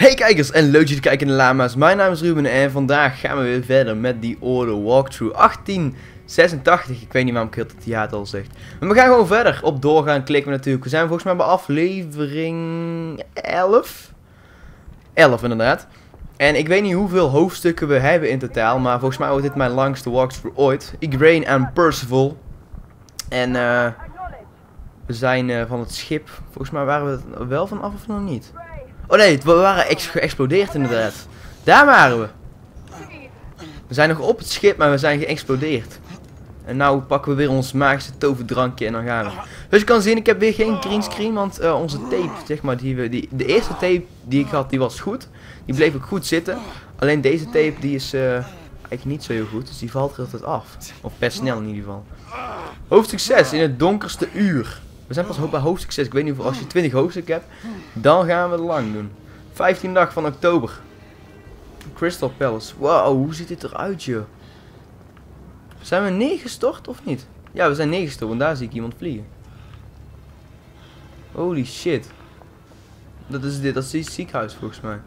Hey kijkers en leuk dat jullie kijken naar de Lama's. Mijn naam is Ruben en vandaag gaan we weer verder met The Order Walkthrough 1886. Ik weet niet waarom ik het theater al zegt. Maar we gaan gewoon verder. Op doorgaan klikken we natuurlijk. We zijn volgens mij bij aflevering 11. 11 inderdaad. En ik weet niet hoeveel hoofdstukken we hebben in totaal. Maar volgens mij wordt dit mijn langste walkthrough ooit. Igraine en Percival. En we zijn van het schip. Volgens mij waren we er wel vanaf of nog niet. Oh nee, we waren geëxplodeerd inderdaad. Daar waren we. We zijn nog op het schip, maar we zijn geëxplodeerd. En nou pakken we weer ons magische toverdrankje en dan gaan we. Dus je kan zien, ik heb weer geen greenscreen, want onze tape, zeg maar, de eerste tape die ik had, die was goed. Die bleef ook goed zitten. Alleen deze tape, die is eigenlijk niet zo heel goed, dus die valt er altijd af. Of best snel in ieder geval. Hoofdstuk 6, in het donkerste uur. We zijn pas bij hoofdstuk 6. Ik weet niet of als je 20 hoofdstukken hebt, dan gaan we het lang doen. 15 dag van oktober. Crystal Palace. Wow, hoe ziet dit eruit, joh? Zijn we neergestort of niet? Ja, we zijn neergestort, want daar zie ik iemand vliegen. Holy shit. Dat is dit, dat is het ziekenhuis volgens mij.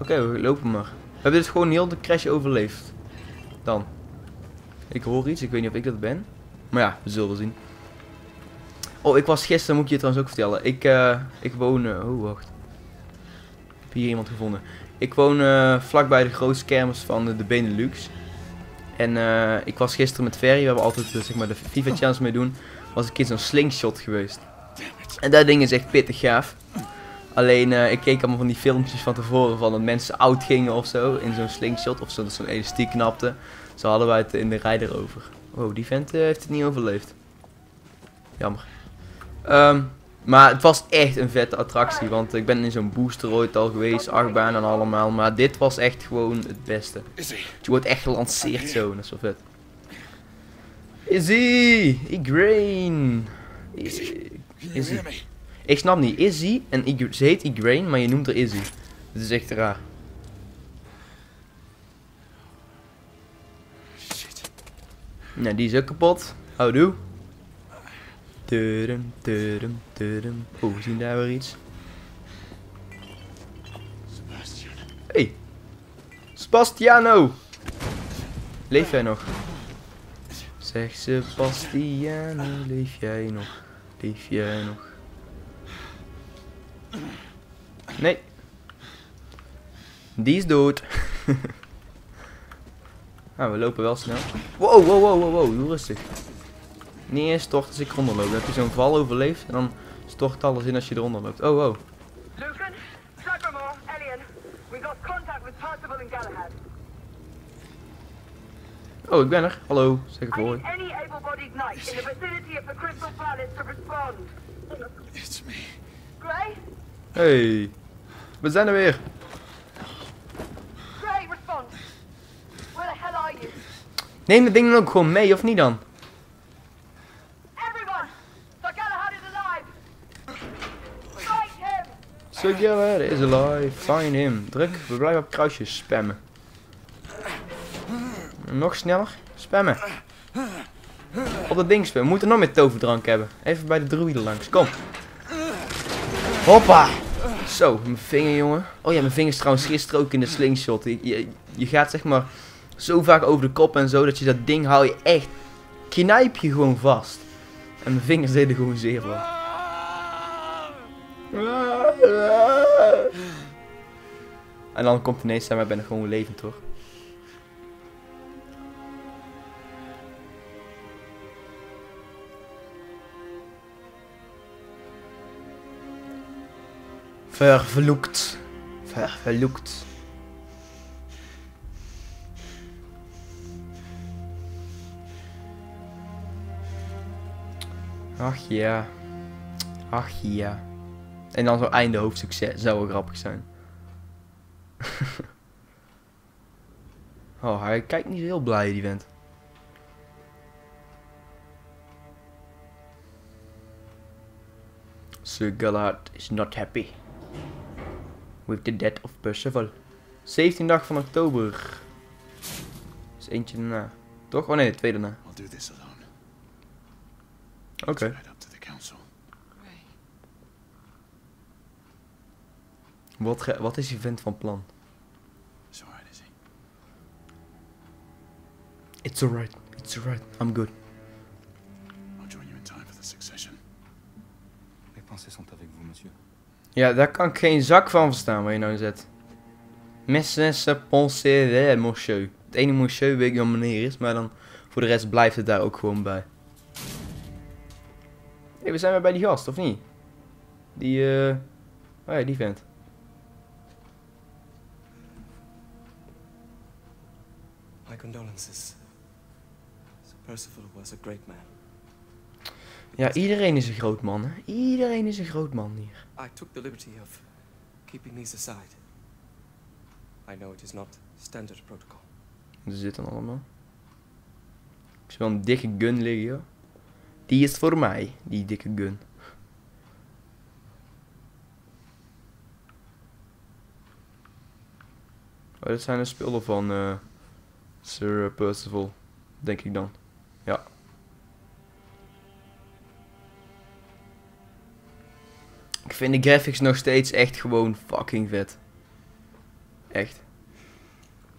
Oké, we lopen maar. We hebben dus gewoon heel de crash overleefd. Dan. Ik hoor iets, ik weet niet of ik dat ben. Maar ja, we zullen wel zien. Oh, ik was gisteren, moet ik je trouwens ook vertellen. Ik woon... oh, wacht. Ik heb hier iemand gevonden. Ik woon vlakbij de grootste kermis van de Benelux. En ik was gisteren met Ferry, we hebben altijd zeg maar de Fifa challenge mee doen. Was ik in zo'n slingshot geweest. En dat ding is echt pittig gaaf. Alleen, ik keek allemaal van die filmpjes van tevoren van dat mensen oud gingen of zo. In zo'n slingshot of zo'n elastiek knapte. Zo hadden wij het in de rij erover. Wow, die vent heeft het niet overleefd. Jammer. Maar het was echt een vette attractie, want ik ben in zo'n booster ooit al geweest, achtbaan en allemaal, maar dit was echt gewoon het beste. Je wordt echt gelanceerd zo, dat is wel vet. Izzy! Igraine! Izzy. Ik snap niet, Izzy en ze heet Igraine, maar je noemt haar Izzy. Dat is echt raar. Nou, die is ook kapot. Houdoe. Tudum. Oh, we zien daar weer iets. Sebastian. Hey! Sebastiano! Leef jij nog? Zeg Sebastiano, leef jij nog? Leef jij nog? Nee. Die is dood. Ah, we lopen wel snel. Wow, doe rustig. Niet eens stort als ik eronder loop. Dan heb je zo'n val overleefd en dan stort alles in als je eronder loopt. Oh, wow. Lukan, Sagramore, Allian. We got contact with Percival and Galahad. Oh, ik ben er. Hallo, zeg het voor. Any able-bodied knight in the vicinity of the Crystal Palace to respond. It's me. Gray? Hey, we zijn er weer. Gray, respond. Where the hell are you? Neem dat ding dan ook gewoon mee, of niet dan? Sir Goddard is alive, find him. Druk, we blijven op kruisjes spammen. Nog sneller, spammen. Op dat ding spammen, we moeten nog meer toverdrank hebben. Even bij de druïden langs, kom. Hoppa! Zo, mijn vinger jongen. Oh ja, mijn vinger is trouwens gisteren ook in de slingshot. Je gaat zeg maar zo vaak over de kop en zo, dat je dat ding hou je echt, knijp je gewoon vast. En mijn vingers deden gewoon zeer van. En dan komt ineens aan, maar ben ik gewoon levend hoor. Vervloekt. Vervloekt. Ach ja. Ach ja. En dan zo'n einde hoofdsucces zou wel grappig zijn. Oh, hij kijkt niet heel blij die vent. Sir Galahad is not happy with the death of Percival. 17 dag van oktober. Dat is eentje daarna. Toch? Oh nee, de tweede daarna. Oké. Wat is die vent van plan? It's alright, Izzy. It's alright, it's alright. I'm good. I'll join you in time for the succession. Mes pensées sont avec vous, monsieur. Ja, daar kan ik geen zak van verstaan waar je nou zet. Mes pensées, monsieur. Het ene monsieur weet ik wat meneer is, maar dan voor de rest blijft het daar ook gewoon bij. Hey, we zijn weer bij die gast, of niet? Die, oh ja, die vent. My condolences. Sir Percival was a great man. Ja, iedereen is een groot man, hè? Iedereen is een groot man hier. I took the liberty of keeping these aside. I know it is not standard protocol. Wat is dit dan allemaal? Ik zie wel een dikke gun liggen, joh. Die is voor mij, die dikke gun. Oh, dat zijn de spullen van Sir Percival, denk ik dan. Ja. Ik vind de graphics nog steeds echt gewoon fucking vet. Echt.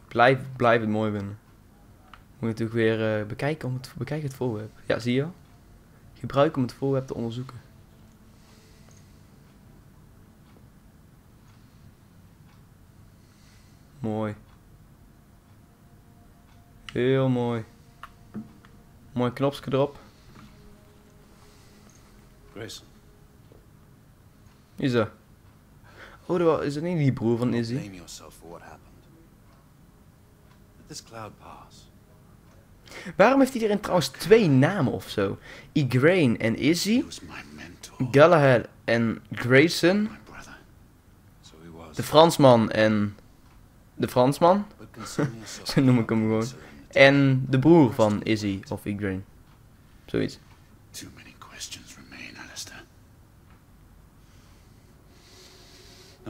Blijf het mooi vinden. Moet natuurlijk weer bekijk het voorwerp. Ja, zie je al? Gebruik om het voorwerp te onderzoeken. Mooi. Heel mooi. Mooi knopje erop. Grayson. Is dat? Oh, dat is niet die broer van Izzy. Blame yourself for what happened. Let this cloud pass. Waarom heeft iedereen trouwens twee namen of zo? Igraine en Izzy. Galahad en Grayson. De Fransman. Zo noem ik hem gewoon. En de broer van Izzy of Igraine. Zoiets.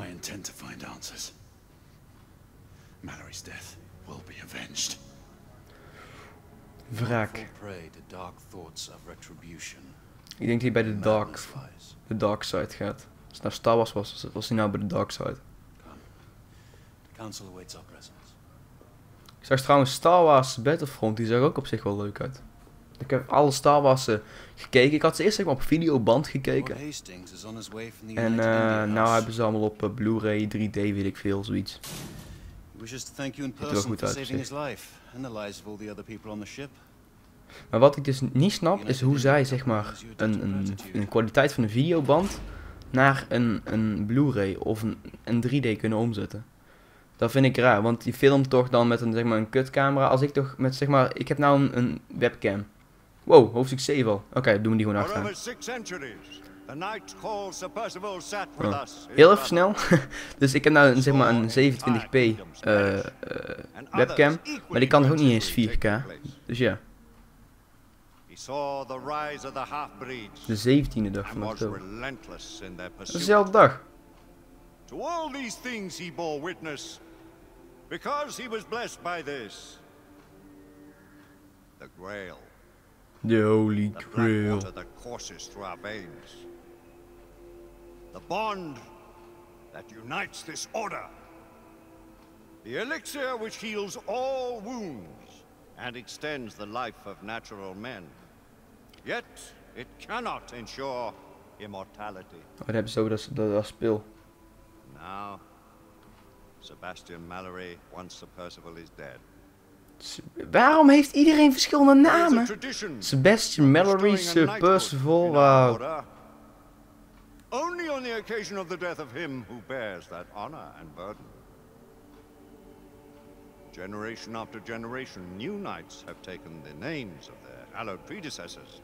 I intend to find answers. Mallory's death will be avenged. Wraak. Ik denk dat hij bij de dark side gaat. Als het naar Star Wars was hij nou bij de dark side. Ik zag trouwens Star Wars Battlefront, die zag ook op zich wel leuk uit. Ik heb alle Star Wars gekeken. Ik had ze eerst op videoband gekeken. En nou hebben ze allemaal op Blu-ray, 3D, weet ik veel, zoiets. Maar wat ik dus niet snap is hoe zij zeg maar een kwaliteit van een videoband naar een Blu-ray of een 3D kunnen omzetten. Dat vind ik raar, want die filmt toch dan met een zeg maar een kutcamera. Als ik toch met zeg maar, ik heb nou een webcam. Wow, hoofdstuk 7 al. Oké, doen we die gewoon achteraan. Oh. Heel even snel. Dus ik heb nou een, zeg maar een 27p webcam, maar die kan ook niet eens 4K. Dus ja. De 17e dag van oktober. Dat is dezelfde dag. To all these things he bore witness, because he was blessed by this. The Grail. The Holy Grail. The black water that courses through our veins. The bond that unites this order. The elixir which heals all wounds and extends the life of natural men. Yet it cannot ensure immortality. What episode is the spill? Now, Sebastian Mallory, once Sir Percival is dead. Waarom heeft iedereen verschillende namen? Sebastian Mallory, Sir Percival, wow. Only on the occasion of the death of him who bears that honor and burden. Generation after generation, new knights have taken the names of their hallowed predecessors.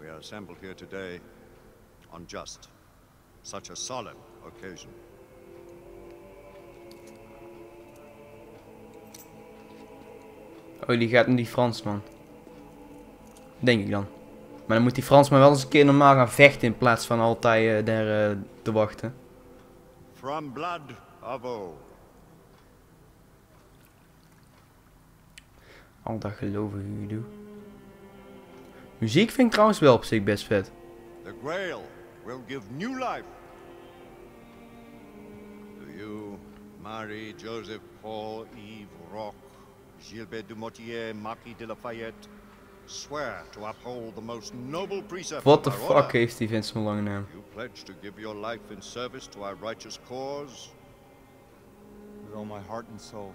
We are assembled here today on just such a solemn occasion. Oh, die gaat naar die Fransman. Denk ik dan. Maar dan moet die Fransman wel eens een keer normaal gaan vechten in plaats van altijd daar te wachten. From blood of old. Al dat geloven jullie. Muziek vind ik trouwens wel op zich best vet. The Grail will give new life you, Marie, Joseph, Paul, Eve, Roque, Gilbert Dumautier, Marquis de Lafayette, swear to uphold the most noble precept. What the fuck heeft die vent zo'n lange naam? You pledge to give your life in service to our righteous cause. With all my heart and soul.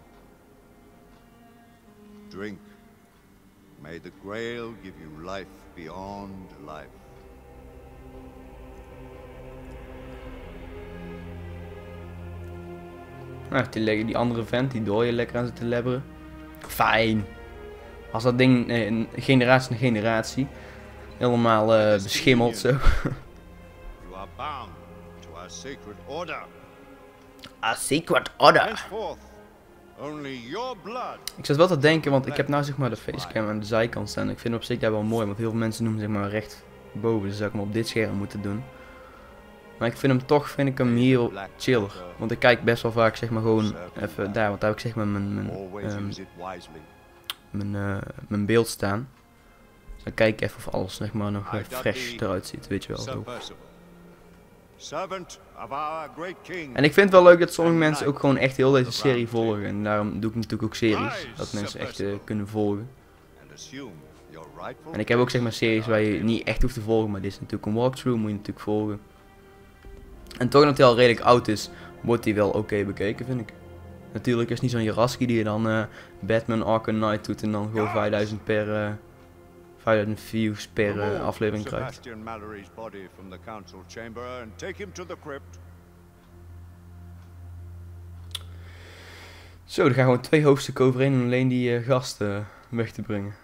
Drink. May the Grail give you life beyond life. Nou, die andere vent, die dooien lekker aan ze te lebberen. Fijn. Als dat ding generatie na generatie helemaal beschimmeld zo. You are bound to our sacred order. A secret order. Ik zat wel te denken, want ik heb nou zeg maar de facecam aan de zijkant staan. Ik vind op zich daar wel mooi, want heel veel mensen noemen zeg maar recht boven. Dus zou ik hem op dit scherm moeten doen. Maar ik vind hem toch, heel chiller. Want ik kijk best wel vaak zeg maar gewoon even daar, want daar heb ik zeg maar mijn beeld staan. Dus dan kijk ik even of alles zeg maar nog fresh eruit ziet, weet je wel. Zo. En ik vind het wel leuk dat sommige mensen ook gewoon echt heel deze serie volgen. En daarom doe ik natuurlijk ook series, dat mensen echt kunnen volgen. En ik heb ook zeg maar series waar je niet echt hoeft te volgen, maar dit is natuurlijk een walkthrough, moet je natuurlijk volgen. En toch dat hij al redelijk oud is, wordt hij wel oké bekeken, vind ik. Natuurlijk is het niet zo'n Jaraski die je dan Batman Arkham Knight doet en dan gewoon 5000 per... 500 views per aflevering krijgt. Sebastian Mallory's body from the council chamber and take him to the crypt. Zo, er gaan gewoon 2 hoofdstukken overheen om alleen die gasten weg te brengen.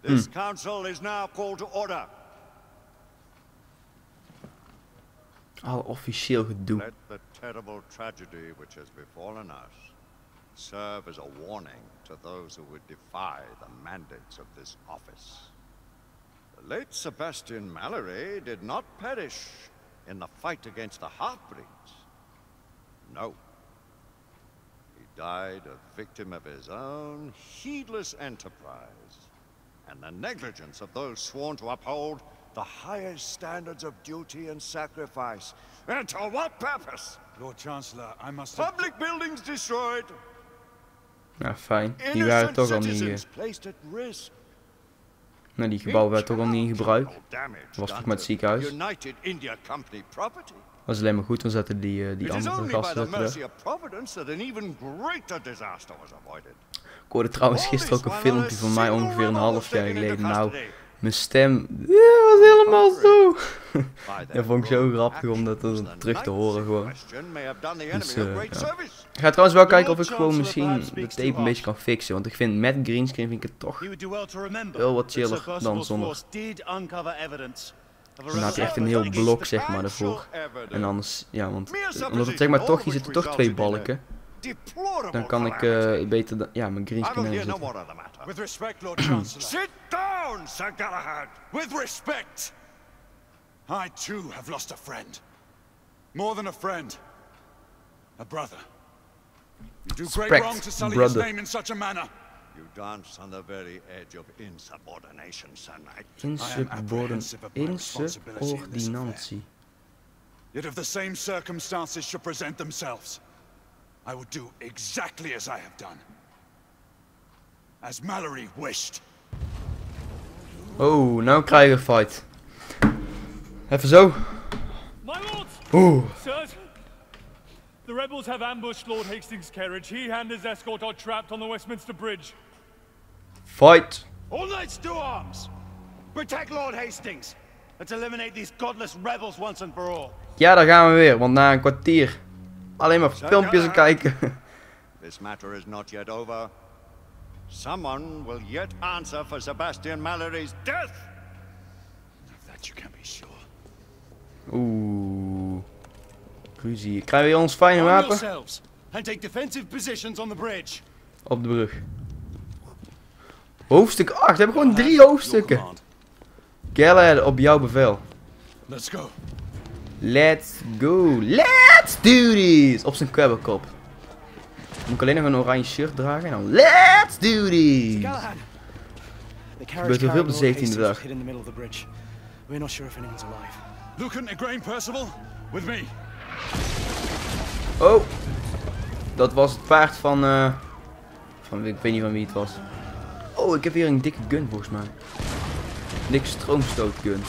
This council is now called to order. Al officieel gedoe. Let the terrible tragedy which has befallen us serve as a warning to those who would defy the mandates of this office. The late Sebastian Mallory did not perish in the fight against the half-breeds. No. He died a victim of his own heedless enterprise and the negligence of those sworn to uphold the highest standards of duty and sacrifice. And to what purpose? Lord Chancellor, I must have... Public buildings destroyed. Nou, fijn. Die waren toch al niet... Nou, die gebouwen waren toch al niet in gebruik. Dat was toch maar het ziekenhuis. Dat was alleen maar goed, dan zetten die andere gasten terug. Ik hoorde trouwens gisteren ook een filmpje van mij ongeveer een half jaar geleden. Nou, mijn stem was helemaal zo. Dat vond ik zo grappig om dat terug te horen gewoon. Dus, ja. Ik ga trouwens wel kijken of ik gewoon misschien de tape een beetje kan fixen. Want ik vind met greenscreen vind ik het toch wel wat chiller dan zonder. Dan had je echt een heel blok zeg maar ervoor. En anders, ja, want omdat het zeg maar toch, hier zitten toch 2 balken. Dan kan ik beter dan, ja, mijn greenscreen zetten. With respect, Lord Chancellor. Sit down, Sir Galahad. With respect. I too have lost a friend. More than a friend. A brother. You do great wrong to sully his name in such a manner. You dance on the very edge of insubordination, Sir Knight. Insubordination. Yet if the same circumstances should present themselves, I would do exactly as I have done. As Mallory wished. Oh, nou krijgen we een fight. Even zo. Oeh. The rebels have ambushed Lord Hastings' carriage. He and his escort are trapped on the Westminster Bridge. Fight. All knights to arms. Protect Lord Hastings. Let's eliminate these godless rebels once and for all. Ja, daar gaan we weer, want na een kwartier alleen maar filmpjes en kijken. This matter is not yet over. Someone will yet answer for Sebastian Mallory's death. Of that you can be sure. Oeh. Ruzie. Krijgen we ons fijne wapen? And take defensive positions on the bridge. Op de brug. Hoofdstuk 8. We hebben gewoon 3 hoofdstukken. Galahad, op jouw bevel. Let's go. Let's go. Let's do this. Op zijn kwebbelkop. Moet ik alleen nog een oranje shirt dragen en dan let's do this! Het gebeurt heel veel op de 17e dag. We're not sure if anyone's alive. Lukan, Igraine, Percival, with me. Oh, dat was het paard van ik weet niet van wie het was. Oh, ik heb hier een dikke gun volgens mij. Een dikke stroomstootgun.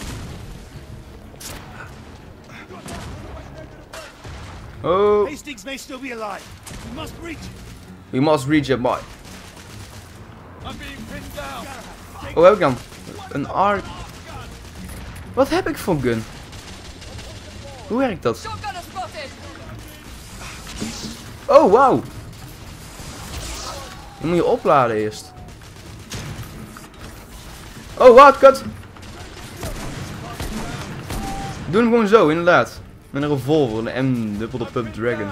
Oh. Hastings may still be alive. We must reach. We must reach him, boy. Oh, heb ik dan? Een arc. Wat heb ik voor gun? Hoe werkt dat? Oh, wauw. Dan moet je opladen eerst. Oh, wat? Kut. Doe hem gewoon zo, inderdaad. Met een revolver, een M, dubbel de Pub Dragon.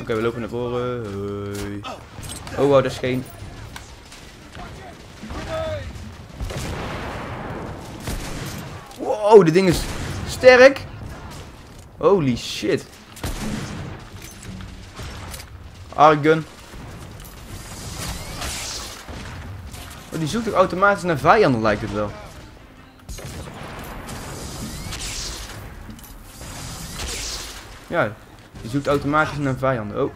Oké, we lopen naar voren. Hoi. Oh, wow, dat is geen... Wow, dit ding is sterk. Holy shit. Argun. Oh, die zoekt ook automatisch naar vijanden, lijkt het wel. Ja, die zoekt automatisch naar vijanden. Oh.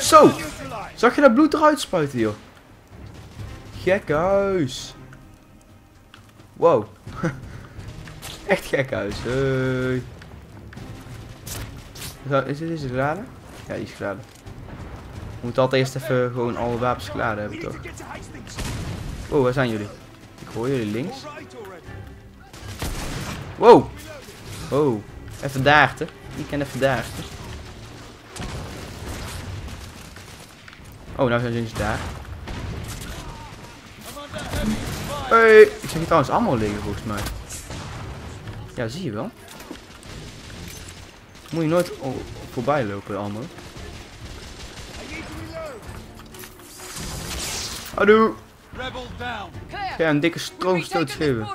Zo! Zag je dat bloed eruit spuiten, joh? Gekhuis. Wow. Echt gekhuis. Hey. Is dit geladen? Ja, die is geladen. We moeten altijd eerst even gewoon alle wapens geladen hebben, toch? Oh, waar zijn jullie? Ik hoor jullie links. Wow. Oh. Even daarten. Die kan even daarten. Oh, nou zijn ze daar. Hey. Ik zag hier trouwens allemaal liggen volgens mij. Ja, zie je wel. Moet je nooit voorbij lopen, allemaal. Hallo. Ja, een dikke stroomstoot geven.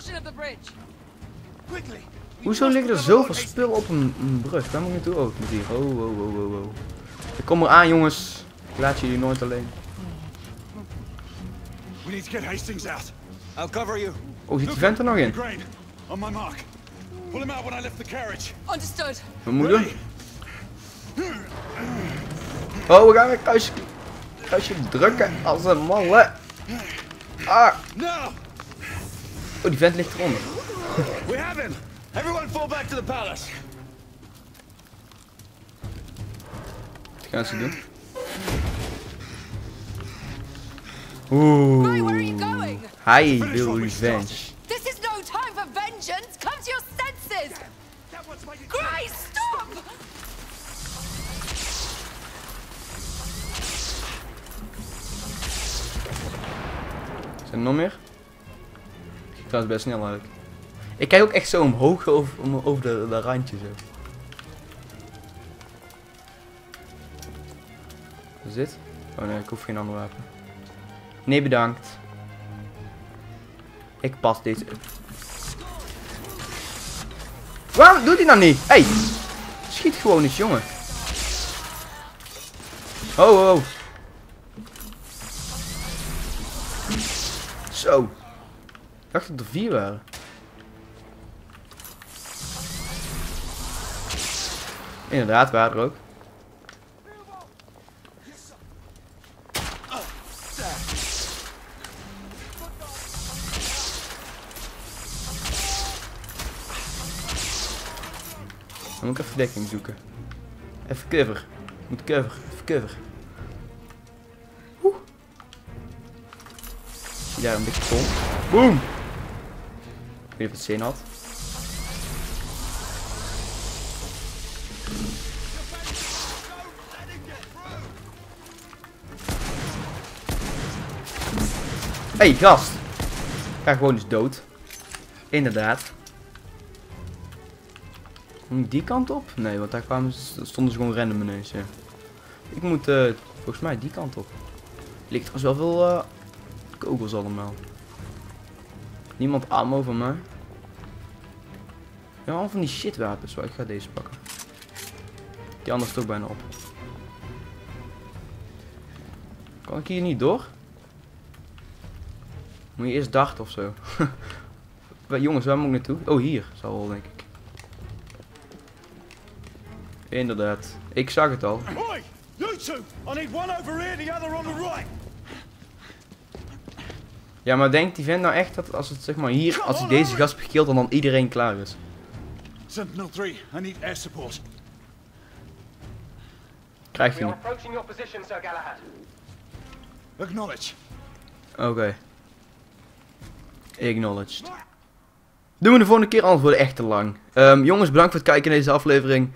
Hoezo liggen er zoveel spul op een brug? Daar moet je naartoe ook met die. Oh, oh, oh, oh, oh. Ik kom eraan, jongens. Ik laat jullie nooit alleen. Oh, zit die vent er nog in? We moeten. Oh, we gaan weer kruisje drukken als een malle. Ah. Oh, die vent ligt eronder. We hebben hem. Everyone fall back to the palace. Wat gaan ze doen? Oeh. Hij wil revenge. This is no time for vengeance. Come to your senses. Grace, stop! Zijn er nog meer? Ik ga trouwens best snel eigenlijk. Ik kijk ook echt zo omhoog over de randjes. Wat is dit? Oh nee, ik hoef geen ander wapen. Nee, bedankt. Ik pas deze. Waarom doet hij nou niet? Hé! Hey, schiet gewoon eens, jongen. Oh, oh. Zo. Ik dacht dat er 4 waren. Inderdaad, waren er ook. Dan moet ik even dekking zoeken. Even cover. Ik moet cover. Even cover. Oeh. Zie daar een dikke pom. Boom. Ik weet niet of het zin had. Hé, hey, gast. Ik ga gewoon eens dood. Inderdaad. Die kant op? Nee, want daar kwamen, stonden ze gewoon random ineens. Ja. Ik moet volgens mij die kant op. Ligt er wel veel kogels allemaal. Niemand ammo van mij. Ja, allemaal van die shitwapens. Ik ga deze pakken. Die andere is toch bijna op. Kan ik hier niet door? Moet je eerst dachten of zo. Jongens, waar moet ik naartoe? Oh, hier. Zal wel, denk ik. Inderdaad. Ik zag het al. Oi, you two. I need one over here, the other on the right. Ja, maar denkt die vent nou echt dat als het zeg maar hier, als hij deze gast begilt, dan iedereen klaar is? Sentinel 3, I need air support. Krijgt hij niet. Acknowledge. Oké. Acknowledged. Doen we de volgende keer, anders wordt het echt te lang. Jongens, bedankt voor het kijken in deze aflevering.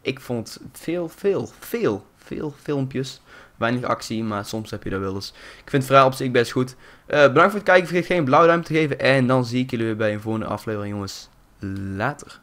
Ik vond veel filmpjes. Weinig actie, maar soms heb je dat wel eens. Ik vind het verhaal op zich best goed. Bedankt voor het kijken. Vergeet geen blauw duim te geven. En dan zie ik jullie weer bij een volgende aflevering, jongens. Later.